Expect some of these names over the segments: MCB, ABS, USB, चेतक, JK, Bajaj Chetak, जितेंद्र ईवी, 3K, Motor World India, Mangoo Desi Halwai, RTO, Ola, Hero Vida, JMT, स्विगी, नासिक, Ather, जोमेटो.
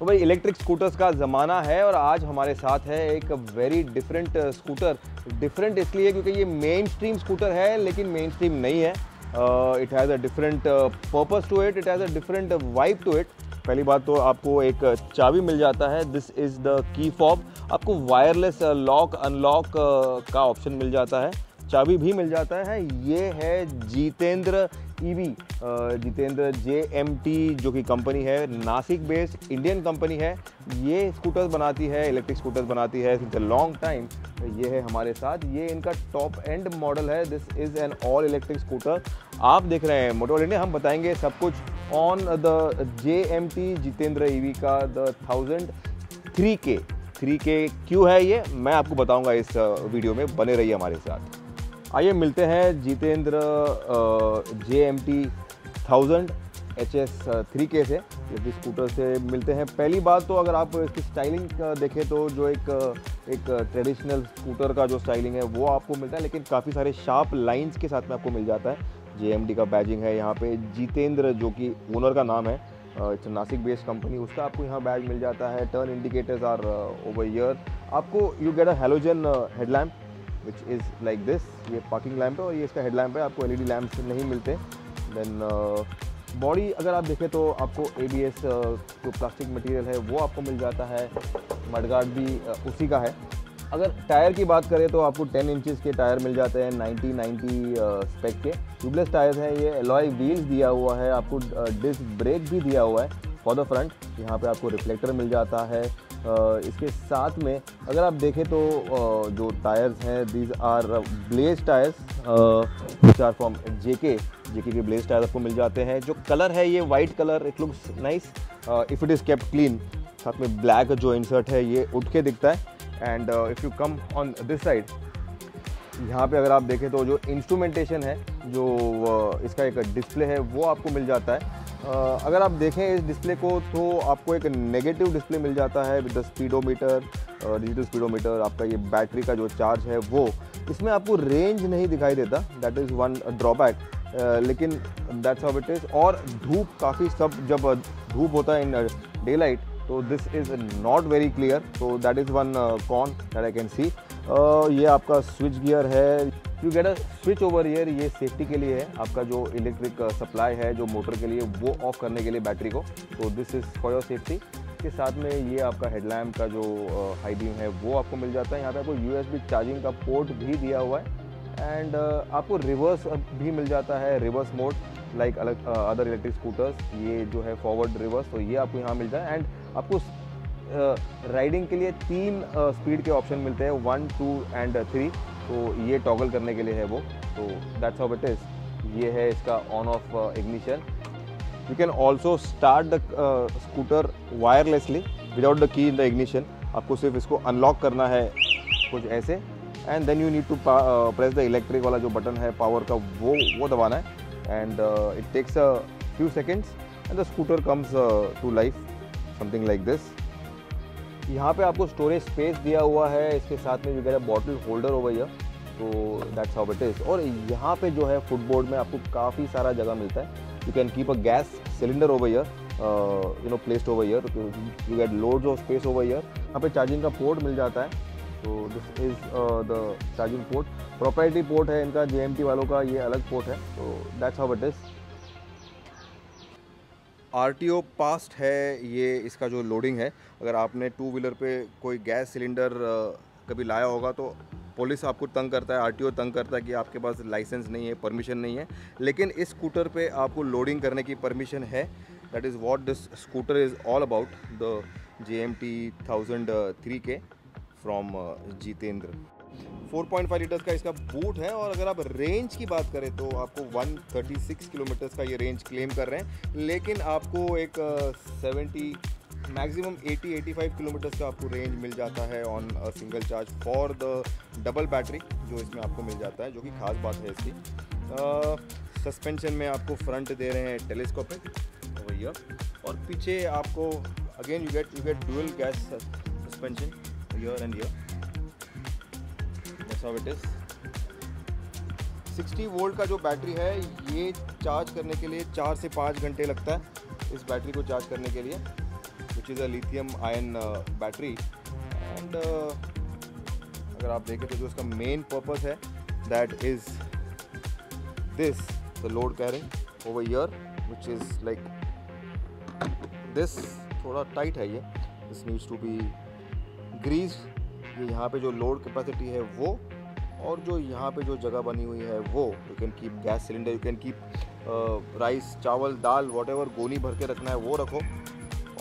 तो भाई electric scooters का ज़माना है और आज हमारे साथ है एक वेरी डिफरेंट स्कूटर। डिफरेंट इसलिए क्योंकि ये मेन स्ट्रीम स्कूटर है लेकिन मेन स्ट्रीम नहीं है। It has a different purpose to it, it has a different vibe to it. पहली बात तो आपको एक चाबी मिल जाता है, this is the key fob. आपको वायरलेस लॉक अनलॉक का ऑप्शन मिल जाता है, चाबी भी मिल जाता है। ये है जितेंद्र ईवी, जितेंद्र JMT जो कि कंपनी है, नासिक बेस्ड इंडियन कंपनी है। ये स्कूटर्स बनाती है, इलेक्ट्रिक स्कूटर्स बनाती है सिंस अ लॉन्ग टाइम। ये है हमारे साथ, ये इनका टॉप एंड मॉडल है। This is an all electric scooter. आप देख रहे हैं मोटर वर्ल्ड इंडिया, हम बताएंगे सब कुछ on the JMT जितेंद्र ईवी का द 1000 3K क्यों है ये, मैं आपको बताऊँगा इस वीडियो में। बने रहिए हमारे साथ। आइए मिलते हैं जितेंद्र JMT 1000 HS 3K से, जिस स्कूटर से मिलते हैं। पहली बात तो अगर आप इसकी स्टाइलिंग देखें तो जो एक ट्रेडिशनल स्कूटर का जो स्टाइलिंग है वो आपको मिलता है, लेकिन काफ़ी सारे शार्प लाइंस के साथ में आपको मिल जाता है। JMT का बैजिंग है यहाँ पे, जितेंद्र जो कि ओनर का नाम है, इट्स नासिक बेस्ड कंपनी, उसका आपको यहाँ बैज मिल जाता है। Turn indicators are over here. आपको you get a halogen headlamp which is like this, ये पार्किंग लैम्प है और ये इसका हेड लैम्प है। आपको LED लैम्प्स नहीं मिलते। देन बॉडी अगर आप देखें तो आपको ABS जो प्लास्टिक मटेरियल है वो आपको मिल जाता है। मडगार्ड भी उसी का है। अगर टायर की बात करें तो आपको 10 इंचेस के टायर मिल जाते हैं, 90-90 स्पेक के ट्यूबलेस टायर्स हैं। ये एलॉय व्हील्स दिया हुआ है, आपको डिस्क ब्रेक भी दिया हुआ है फॉर द फ्रंट। यहाँ पे आपको रिफ्लेक्टर मिल जाता है। इसके साथ में अगर आप देखें तो जो टायर्स हैं, these are Blaze tyres which are from JK के ब्लेज टायर आपको मिल जाते हैं। जो कलर है ये white colour, it looks nice if it is kept clean. साथ में ब्लैक जो इंसर्ट है ये उठ के दिखता है। And if you come on this side, यहाँ पे अगर आप देखें तो जो इंस्ट्रूमेंटेशन है, जो इसका एक डिस्प्ले है वो आपको मिल जाता है। अगर आप देखें इस डिस्प्ले को तो आपको एक नेगेटिव डिस्प्ले मिल जाता है with the speedometer, digital speedometer. आपका ये बैटरी का जो चार्ज है वो, इसमें आपको रेंज नहीं दिखाई देता, दैट इज़ वन ड्रॉबैक, लेकिन दैट्स हाउ इट इज़। और धूप काफ़ी, सब जब धूप होता है इन डे लाइट तो this is not very clear, तो that is one con that I can see. ये आपका स्विच गियर है, you get a switch over here. ये सेफ्टी के लिए है, आपका जो इलेक्ट्रिक सप्लाई है जो मोटर के लिए वो ऑफ करने के लिए बैटरी को, तो this is for your safety. इसके साथ में ये आपका हेडलैम्प का जो हाई बीम है वो आपको मिल जाता है। यहाँ पे आपको USB चार्जिंग का पोर्ट भी दिया हुआ है। एंड आपको रिवर्स भी मिल जाता है, reverse mode like other electric scooters. ये जो है फॉरवर्ड रिवर्स, तो ये आपको यहाँ मिल जाए। एंड आपको राइडिंग के लिए 3 स्पीड के ऑप्शन मिलते हैं, 1, 2 एंड 3, तो ये टॉगल करने के लिए है वो, तो दैट्स हाउ इट इज़। ये है इसका on off ignition. You can also start the scooter wirelessly without the key in the ignition. आपको सिर्फ इसको अनलॉक करना है कुछ ऐसे, and then you need to press the electric वाला जो बटन है पावर का वो दबाना है। And it takes a few seconds and the scooter comes to life, something like this. यहाँ पे आपको स्टोरेज स्पेस दिया हुआ है। इसके साथ में जो get a bottle holder over here, तो दैट्स हाउ इट इज़। और यहाँ पे जो है फुटबोर्ड में आपको काफ़ी सारा जगह मिलता है। You can keep a gas cylinder over here, you know placed over here, you get loads of space over here. यहाँ पे चार्जिंग का पोर्ट मिल जाता है, तो this is the charging port. Proprietary port है इनका, JMT वालों का ये अलग पोर्ट है, तो that's how it is. RTO passed है ये, इसका जो लोडिंग है। अगर आपने टू व्हीलर पे कोई गैस सिलेंडर कभी लाया होगा तो पुलिस आपको तंग करता है, RTO तंग करता है कि आपके पास लाइसेंस नहीं है, परमिशन नहीं है, लेकिन इस स्कूटर पे आपको लोडिंग करने की परमिशन है। That is what this scooter is all about, the JMT 1000 3K from Jitendra. 4.5 litres का इसका बूट है। और अगर आप रेंज की बात करें तो आपको 136 किलोमीटर्स का ये रेंज क्लेम कर रहे हैं, लेकिन आपको एक 70 मैक्सिमम 80-85 किलोमीटर्स का आपको रेंज मिल जाता है on single charge for the double battery जो इसमें आपको मिल जाता है, जो कि खास बात है इसकी। सस्पेंशन में आपको फ्रंट दे रहे हैं टेलीस्कोपिक भैया, और पीछे आपको again you get dual gas suspension here and here. So it is 60 volt का जो बैटरी है, ये चार्ज करने के लिए 4 से 5 घंटे लगता है इस बैटरी को चार्ज करने के लिए, which which is a lithium ion battery. And अगर आप देखें तो जो इसका main purpose है, that is this, the load carrying over here, which is like this. थोड़ा tight है ये, this needs to be greased. ये यहाँ पे जो load capacity है वो, और जो यहाँ पे जो जगह बनी हुई है वो, you can keep gas cylinder, you can keep rice, चावल, दाल, वॉट एवर गोली भर के रखना है वो रखो,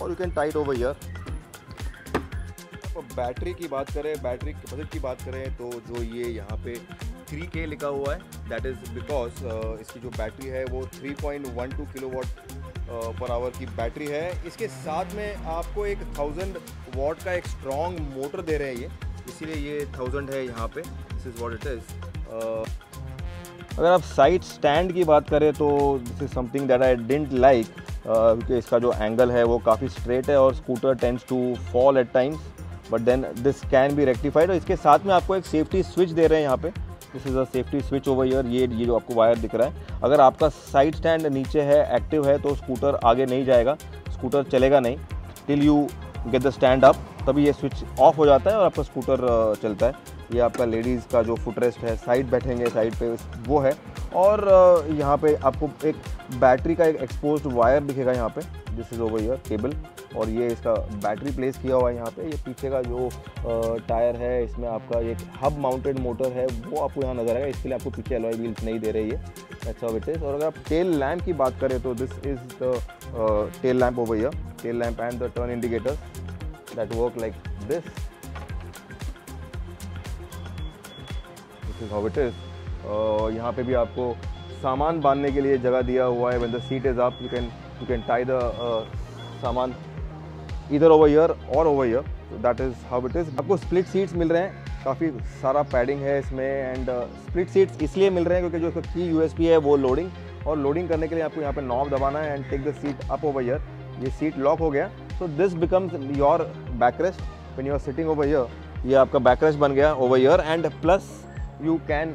और you can tight over here. अब बैटरी की बात करें, बैटरी कैपेसिटी की बात करें तो जो ये यहाँ पे 3K लिखा हुआ है, दैट इज़ बिकॉज इसकी जो बैटरी है वो 3.12 किलोवाट पर आवर की बैटरी है. इसके साथ में आपको एक 1000 वाट का एक स्ट्रॉन्ग मोटर दे रहे हैं ये, इसीलिए ये 1000 है यहाँ पे. This is what it is. अगर आप साइड स्टैंड की बात करें तो this is something that I didn't like, क्योंकि इसका जो एंगल है वो काफ़ी स्ट्रेट है और scooter tends to fall at times, but then this can be rectified. और इसके साथ में आपको एक सेफ्टी स्विच दे रहे हैं यहाँ पे. This is a safety switch over here. ये जो आपको वायर दिख रहा है, अगर आपका साइड स्टैंड नीचे है, एक्टिव है, तो स्कूटर आगे नहीं जाएगा, स्कूटर चलेगा नहीं till you get the stand up. तभी ये स्विच ऑफ हो जाता है और आपका स्कूटर चलता है. ये आपका लेडीज़ का जो फुटरेस्ट है, साइड बैठेंगे साइड पे वो है. और यहाँ पे आपको एक बैटरी का एक एक्सपोज्ड वायर दिखेगा यहाँ पे. This is over here cable, और ये इसका बैटरी प्लेस किया हुआ है यहाँ पे. ये पीछे का जो टायर है, इसमें आपका एक हब माउंटेड मोटर है वो आपको यहाँ नज़र आएगा. इसके लिए आपको पीछे अलॉय व्हील्स नहीं दे रही है. अच्छा विटेस. और अगर आप टेल लैम्प की बात करें तो this is the tail lamp over here, tail lamp and the turn indicator that work like this. How it is. यहाँ पे भी आपको सामान बांधने के लिए जगह दिया हुआ है. When the seat is up, you can tie the सामान either over here और over here. So that is how it is. आपको split seats मिल रहे हैं, काफ़ी सारा पैडिंग है इसमें. एंड split seats इसलिए मिल रहे हैं क्योंकि जो इसका की USP है वो लोडिंग, और लोडिंग करने के लिए आपको यहाँ पे नॉब दबाना है and take the seat up over here. ये सीट लॉक हो गया, so this becomes your backrest when you are sitting over here. ये आपका बैकरेस्ट बन गया over here, and plus you can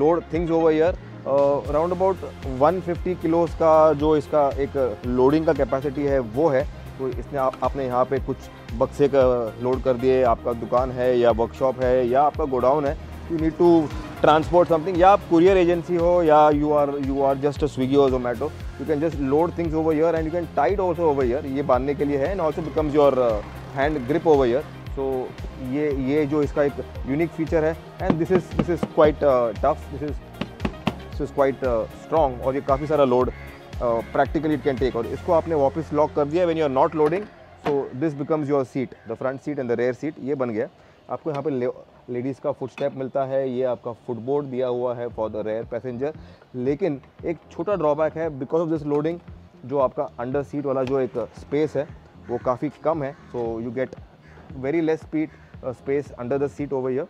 load things over here. Round about 150 kilos का जो इसका एक लोडिंग का कैपेसिटी है वो है. तो इसने आपने यहाँ पे कुछ बक्से का लोड कर दिए. आपका दुकान है या वर्कशॉप है या आपका गोडाउन है, you need to transport something, या आप कुरियर एजेंसी हो या you are just a स्विगी और जोमेटो, you can just load things over here and you can tight also over here. ये बांधने के लिए है and also becomes your hand grip over here. तो ये जो इसका एक यूनिक फीचर है. And this is quite tough, this is quite strong, और ये काफ़ी सारा load practically it can take. और इसको आपने वापस लॉक कर दिया when you are not loading, so this becomes your seat, the front seat and the rear seat. ये बन गया. आपको यहाँ पे लेडीज़ का फुट स्टेप मिलता है. ये आपका फुटबोर्ड दिया हुआ है फॉर द रेयर पैसेंजर. लेकिन एक छोटा ड्रॉबैक है, बिकॉज ऑफ दिस लोडिंग जो आपका अंडर सीट वाला जो एक स्पेस है वो काफ़ी कम है, so you get very less speed space under the seat over here.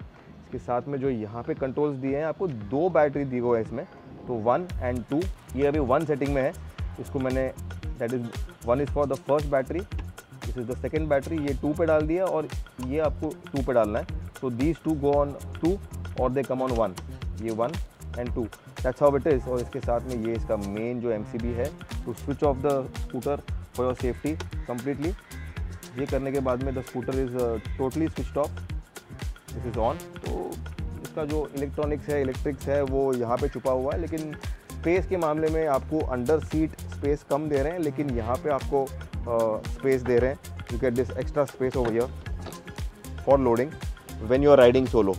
इसके साथ में जो यहाँ पे कंट्रोल्स दिए हैं, आपको दो बैटरी दी हुई है इसमें, तो 1 और 2. ये अभी 1 सेटिंग में है. इसको मैंने that is 1 is for the first battery, this is the second battery. ये 2 पे डाल दिया और ये आपको 2 पे डालना है. सो दीज 2 गो ऑन 2 और दे कम ऑन 1. ये 1 और 2, दैट्स हाउ इट इज़. और इसके साथ में ये इसका मेन जो MCB है, to switch off the scooter for your safety completely. ये करने के बाद में the scooter is totally switch off, this is on. तो इसका जो इलेक्ट्रिक्स है वो यहाँ पे छुपा हुआ है. लेकिन स्पेस के मामले में आपको अंडर सीट स्पेस कम दे रहे हैं, लेकिन यहाँ पे आपको स्पेस दे रहे हैं. You get this extra space over here for loading when you are riding solo.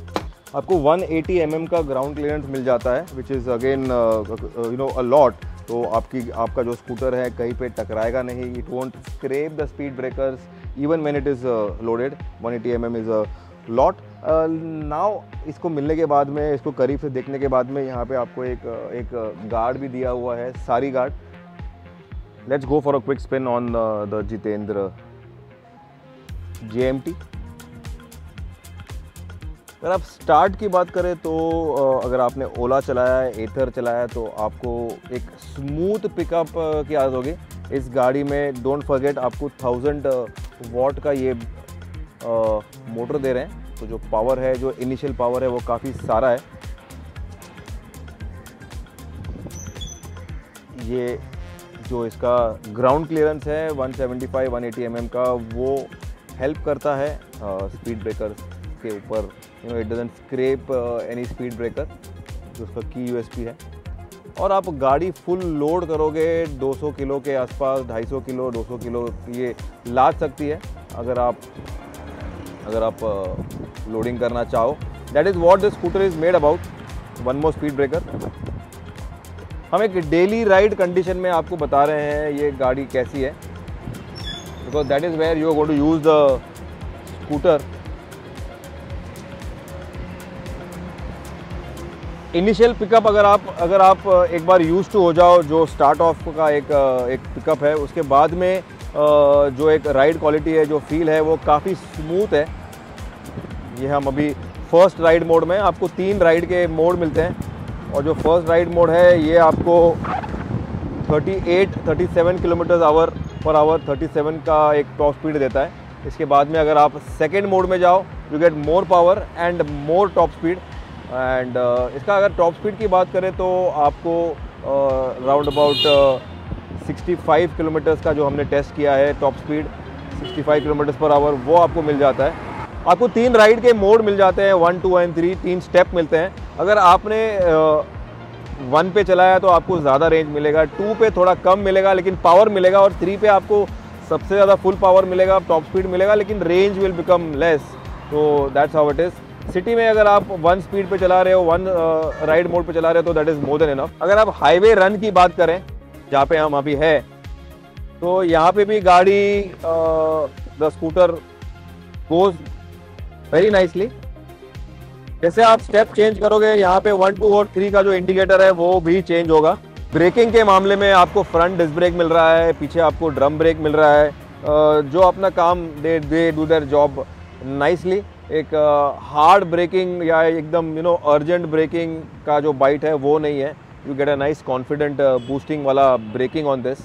आपको 180 mm का ग्राउंड क्लियरेंस मिल जाता है, which is again you know a lot. तो आपका जो स्कूटर है कहीं पे टकराएगा नहीं, it won't scrap the speed breakers even when it is loaded. 180 mm is a lot. Now इसको मिलने के बाद में, इसको करीब से देखने के बाद में, यहाँ पे आपको एक गार्ड भी दिया हुआ है, सारी guard. Let's go for a quick spin on the Jitendra JMT. अगर आप स्टार्ट की बात करें तो अगर आपने ओला चलाया है, एथर चलाया है, तो आपको एक स्मूथ पिकअप की आदत होगी इस गाड़ी में. डोंट फॉरगेट आपको 1000 वाट का ये मोटर दे रहे हैं, तो जो पावर है, जो इनिशियल पावर है वो काफ़ी सारा है. ये जो इसका ग्राउंड क्लियरेंस है 175-180 mm का, वो हेल्प करता है स्पीड ब्रेकर के ऊपर, you know, it doesn't scrap any speed breaker, जो उसका की यूएसपी है। और आप गाड़ी फुल लोड करोगे 200 किलो के आसपास, 250 किलो 200 किलो ये लाद सकती है अगर आप लोडिंग करना चाहो। That is what this scooter is made about. One more speed breaker. हम एक डेली राइड कंडीशन में आपको बता रहे हैं ये गाड़ी कैसी है, because that is where you are going to use the scooter. Initial pickup अगर आप एक बार यूज टू हो जाओ, जो स्टार्ट ऑफ का एक पिकअप है, उसके बाद में जो एक राइड क्वालिटी है, जो फील है, वो काफ़ी स्मूथ है। ये हम अभी फर्स्ट राइड मोड में, आपको 3 राइड के मोड मिलते हैं, और जो फर्स्ट राइड मोड है ये आपको 37 km/h 37 का एक टॉप स्पीड देता है। इसके बाद में अगर आप सेकेंड मोड में जाओ, you get more power and more top speed. And इसका अगर टॉप स्पीड की बात करें तो आपको राउंड अबाउट 65 किलोमीटर्स का, जो हमने टेस्ट किया है टॉप स्पीड 65 km/h, वो आपको मिल जाता है। आपको 3 राइड के मोड मिल जाते हैं, 1, 2 एंड 3, 3 स्टेप मिलते हैं। अगर आपने 1 पे चलाया तो आपको ज़्यादा रेंज मिलेगा, 2 पे थोड़ा कम मिलेगा लेकिन पावर मिलेगा, और 3 पे आपको सबसे ज़्यादा फुल पावर मिलेगा, टॉप स्पीड मिलेगा, लेकिन रेंज विल बिकम लेस। तो that's how it is. City में अगर आप 1 स्पीड पे चला रहे हो, 1 राइड मोड पे चला रहे हो, तो that is more than enough. अगर आप हाईवे रन की बात करें, जहाँ पे हम अभी है, तो यहाँ पे भी गाड़ी, the scooter goes very nicely. जैसे आप स्टेप चेंज करोगे, यहाँ पे 1, 2 और 3 का जो इंडिकेटर है वो भी चेंज होगा। ब्रेकिंग के मामले में आपको फ्रंट डिस्क ब्रेक मिल रहा है, पीछे आपको ड्रम ब्रेक मिल रहा है। जो अपना काम, they do their job nicely. एक हार्ड ब्रेकिंग या एकदम यू नो अर्जेंट ब्रेकिंग का जो बाइट है वो नहीं है। You get a nice confident boosting वाला ब्रेकिंग ऑन दिस।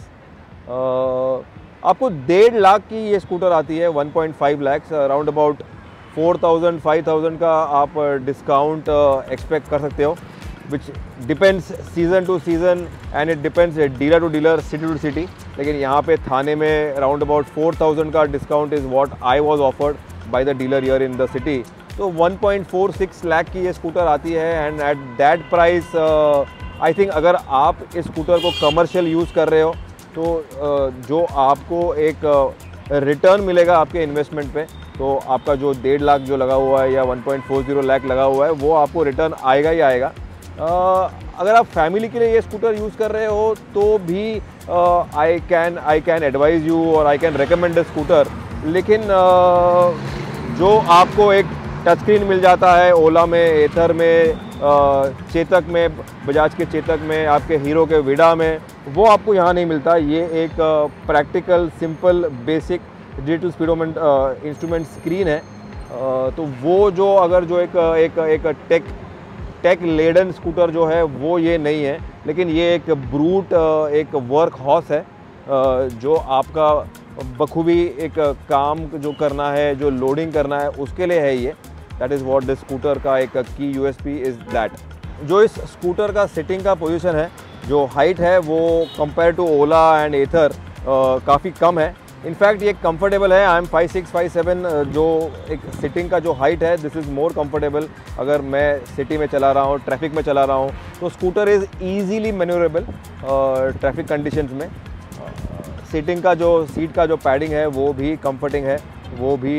आपको 1.5 लाख की ये स्कूटर आती है, 1.5 लाख, अराउंड अबाउट 4,000-5,000 का आप डिस्काउंट एक्सपेक्ट कर सकते हो, which depends season to season and it depends dealer to dealer, city to city. लेकिन यहाँ पे थाने में अराउंड अबाउट 4,000 का discount is what I was offered by the dealer here in the city. तो 1.46 लाख की ये स्कूटर आती है, and at that price I think अगर आप इस स्कूटर को कमर्शियल यूज़ कर रहे हो तो जो आपको एक रिटर्न मिलेगा आपके इन्वेस्टमेंट पे, तो आपका जो 1.5 लाख जो लगा हुआ है या 1.40 लाख लगा हुआ है, वो आपको रिटर्न आएगा ही आएगा। अगर आप फैमिली के लिए ये स्कूटर यूज़ कर रहे हो तो भी आई कैन एडवाइज़ यू और I can recommend the scooter. लेकिन जो आपको एक टच स्क्रीन मिल जाता है ओला में, एथर में, चेतक में, बजाज के चेतक में, आपके हीरो के विडा में, वो आपको यहाँ नहीं मिलता। ये एक practical simple basic digital speedometer instrument screen है। तो वो जो अगर जो एक टेक लेडन स्कूटर जो है वो ये नहीं है, लेकिन ये एक ब्रूट एक वर्क हॉर्स है, जो आपका बखूबी एक काम जो करना है, जो लोडिंग करना है, उसके लिए है ये। That is what this scooter का एक की यूएसपी इज़ दैट। जो इस स्कूटर का सिटिंग का पोजीशन है, जो हाइट है, वो compare to Ola and Ather काफ़ी कम है। इनफैक्ट ये कंफर्टेबल है। आई एम 5'6", 5'7", जो एक सिटिंग का जो हाइट है, दिस इज़ मोर कंफर्टेबल। अगर मैं सिटी में चला रहा हूँ, ट्रैफिक में चला रहा हूँ, तो scooter is easily manoeuvrable traffic condition में। सीटिंग का जो पैडिंग है वो भी कंफर्टिंग है, वो भी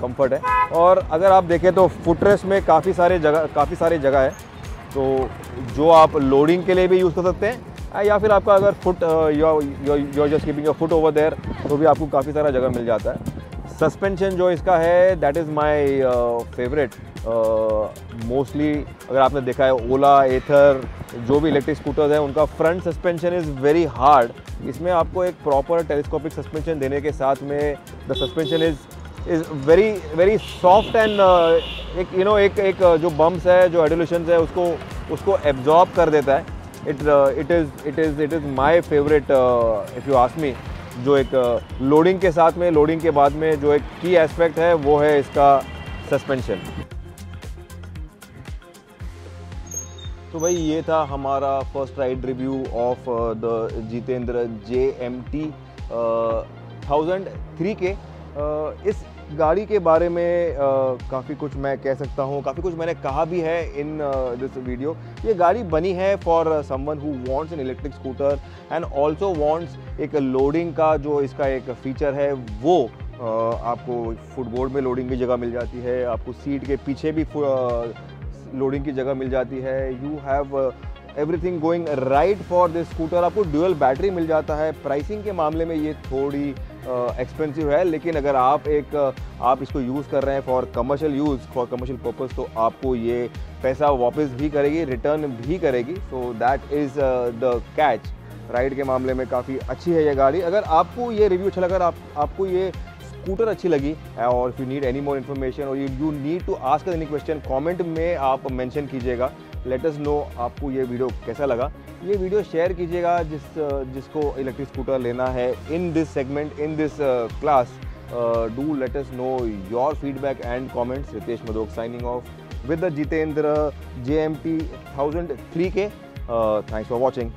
कंफर्ट है। और अगर आप देखें तो फुटरेस्ट में काफ़ी सारे जगह है, तो जो आप लोडिंग के लिए भी यूज़ कर सकते हैं, या फिर आपका अगर foot your just keeping your foot over there, तो भी आपको काफ़ी सारा जगह मिल जाता है। सस्पेंशन जो इसका है, that is my favourite. Mostly अगर आपने देखा है ओला, एथर, जो भी इलेक्ट्रिक स्कूटर्स हैं, उनका front suspension is very hard. इसमें आपको एक प्रॉपर टेलीस्कोपिक सस्पेंशन देने के साथ में the suspension is very very soft and एक यू नो एक जो बम्प्स है, जो एडोलेशंस है, उसको एब्जॉर्ब कर देता है। It is my favourite if you ask me. जो एक लोडिंग के साथ में, लोडिंग के बाद में जो एक की एस्पेक्ट है वो है इसका सस्पेंशन। तो भाई ये था हमारा first ride review of the Jitendra JMT 1000 3K। इस गाड़ी के बारे में काफ़ी कुछ मैं कह सकता हूँ, काफ़ी कुछ मैंने कहा भी है इन दिस वीडियो। ये गाड़ी बनी है for someone who wants an electric scooter and also wants एक लोडिंग का जो इसका एक फीचर है वो आपको फुटबोर्ड में लोडिंग की जगह मिल जाती है, आपको सीट के पीछे भी लोडिंग की जगह मिल जाती है। You have everything going right for this scooter. आपको ड्यूअल बैटरी मिल जाता है। प्राइसिंग के मामले में ये थोड़ी एक्सपेंसिव है, लेकिन अगर आप इसको यूज़ कर रहे हैं फॉर कमर्शियल पर्पज़ तो आपको ये पैसा वापस भी करेगी, रिटर्न भी करेगी। So that is the catch. Ride के मामले में काफ़ी अच्छी है ये गाड़ी। अगर आपको ये रिव्यू अच्छा लगा, आपको ये स्कूटर अच्छी लगी और if you need any more information और you need to ask any question, comment में आप मेंशन कीजिएगा। लेट अस नो आपको ये वीडियो कैसा लगा। ये वीडियो शेयर कीजिएगा जिसको इलेक्ट्रिक स्कूटर लेना है in this segment, in this class. Do Let us know your feedback and comments. Ritesh Madok signing off with the Jitendra JMP 1000 3K. Thanks for watching.